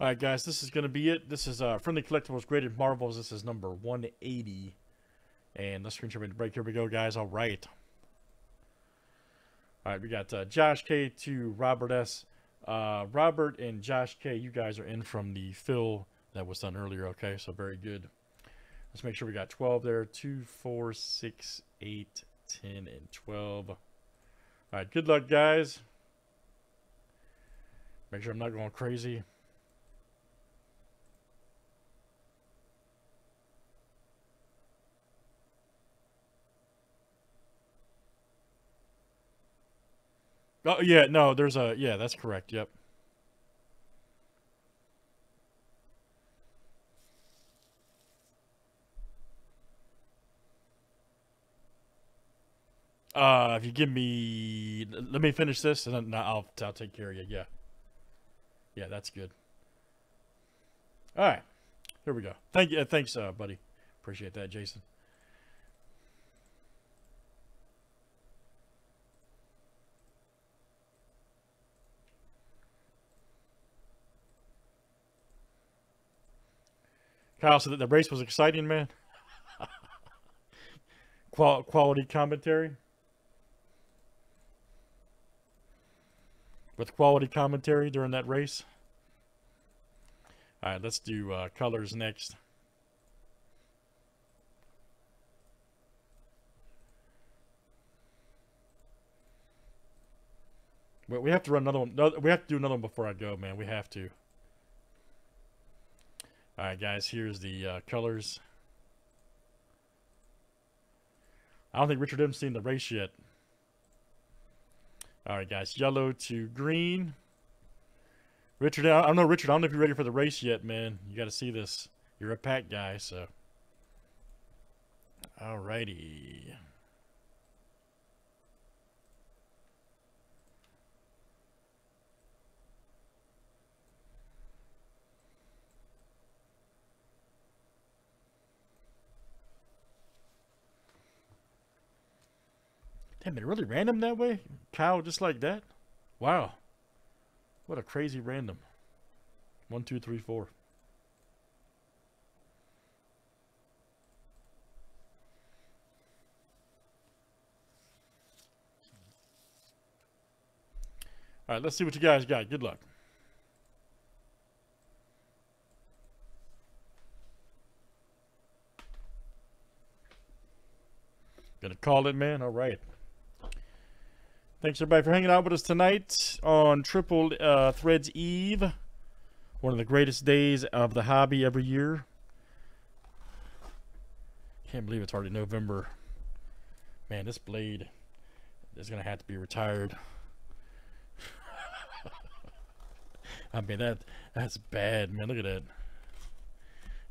All right, guys, this is going to be it. This is Friendly Collectibles Graded Marvels. This is number 180. And let's screenshot the break. Here we go, guys. All right. All right, we got Josh K to Robert S. Robert and Josh K, you guys are in from the fill that was done earlier, okay? So very good. Let's make sure we got 12 there. 2, 4, 6, 8, 10, and 12. All right, good luck, guys. Make sure I'm not going crazy. Oh, yeah, no, there's a, yeah, that's correct, yep. If you give me, let me finish this, and then I'll take care of you, yeah. Yeah, that's good. All right, here we go. Thank you, thanks, buddy. Appreciate that, Jason. Kyle said that the race was exciting, man. Quality commentary. With quality commentary during that race. All right, let's do colors next. But we have to run another one. No, we have to do another one before I go, man. We have to. All right, guys, here's the colors. I don't think Richard M's seen the race yet. All right, guys, yellow to green. Richard, I don't know, Richard, I don't know if you're ready for the race yet, man. You got to see this. You're a pack guy, so. All righty. Damn, it really random that way? Kyle, just like that? Wow. What a crazy random. 1, 2, 3, 4. All right, let's see what you guys got. Good luck. Gonna call it, man. All right. Thanks, everybody, for hanging out with us tonight on Triple Threads Eve. One of the greatest days of the hobby every year. Can't believe it's already November. Man, this blade is going to have to be retired. I mean, that's bad, man. Look at that.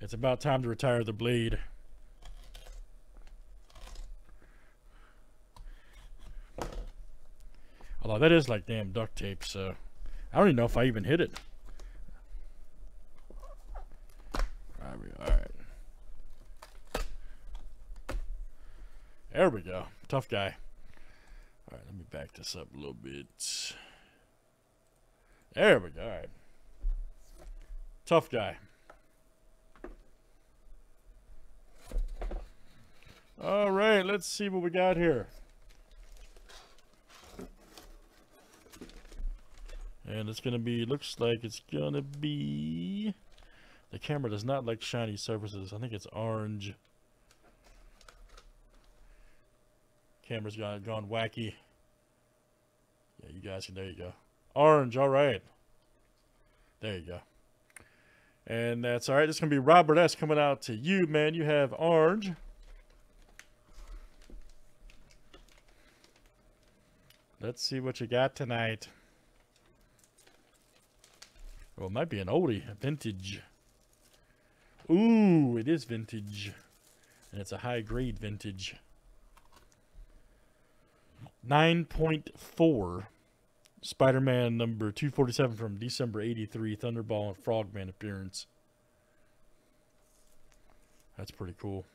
It's about time to retire the blade. Although that is like damn duct tape, so I don't even know if I even hit it. All right. There we go. Tough guy. All right, let me back this up a little bit. There we go. All right. Tough guy. All right, let's see what we got here. And it's going to be, looks like it's going to be, the camera does not like shiny surfaces. I think it's orange. Camera's gone wacky. Yeah, you guys can, there you go. Orange, all right. There you go. And that's all right. It's going to be Robert S. coming out to you, man. You have orange. Let's see what you got tonight. Well, it might be an oldie, a vintage. Ooh, it is vintage. And it's a high-grade vintage. 9.4. Spider-Man number 247 from December 83. Thunderball and Frogman appearance. That's pretty cool.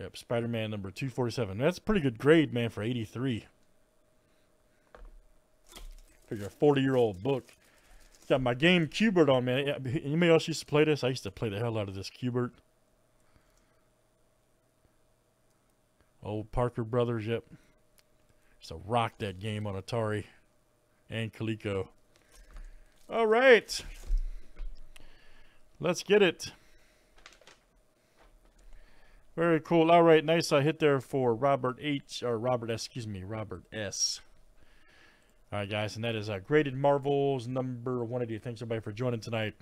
Yep, Spider-Man number 247. That's a pretty good grade, man, for 83. Figure a 40-year-old book. Got my game Q*bert on, man. Anybody else used to play this? I used to play the hell out of this Q*bert. Old Parker Brothers, yep. Used to rock that game on Atari and Coleco. All right. Let's get it. Very cool. All right, nice hit there for Robert H, or Robert S, excuse me, Robert S. All right, guys, and that is Graded Marvels number 180. Thanks, everybody, for joining tonight.